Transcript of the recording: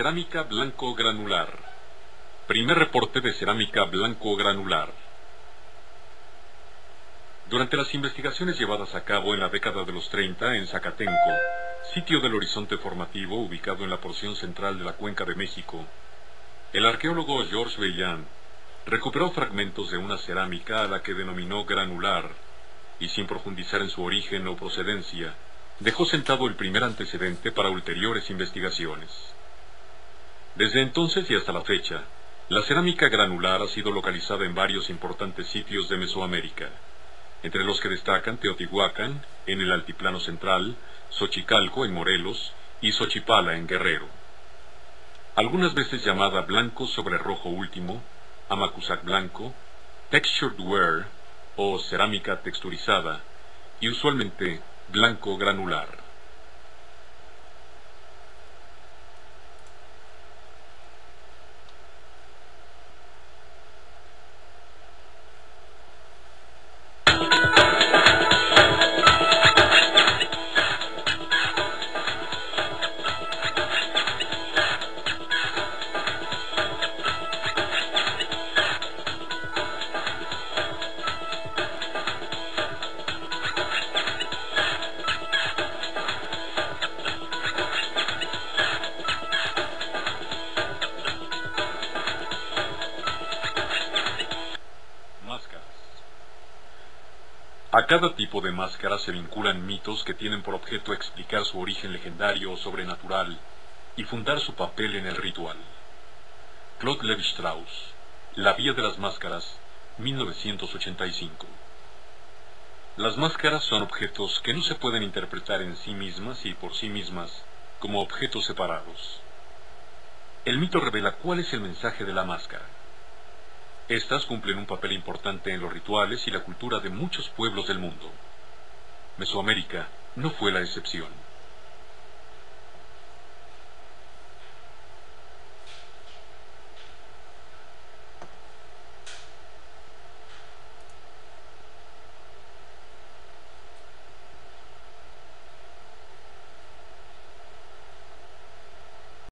Cerámica blanco granular. Primer reporte de cerámica blanco granular. Durante las investigaciones llevadas a cabo en la década de los 30 en Zacatenco, sitio del horizonte formativo ubicado en la porción central de la Cuenca de México, el arqueólogo George Veillant recuperó fragmentos de una cerámica a la que denominó granular, y sin profundizar en su origen o procedencia, dejó sentado el primer antecedente para ulteriores investigaciones. Desde entonces y hasta la fecha, la cerámica granular ha sido localizada en varios importantes sitios de Mesoamérica, entre los que destacan Teotihuacán, en el Altiplano Central, Xochicalco, en Morelos, y Xochipala, en Guerrero. Algunas veces llamada blanco sobre rojo último, amacuzac blanco, textured ware, o cerámica texturizada, y usualmente blanco granular. A cada tipo de máscara se vinculan mitos que tienen por objeto explicar su origen legendario o sobrenatural y fundar su papel en el ritual. Claude Lévi-Strauss, La vía de las máscaras, 1985. Las máscaras son objetos que no se pueden interpretar en sí mismas y por sí mismas como objetos separados. El mito revela cuál es el mensaje de la máscara. Estas cumplen un papel importante en los rituales y la cultura de muchos pueblos del mundo. Mesoamérica no fue la excepción.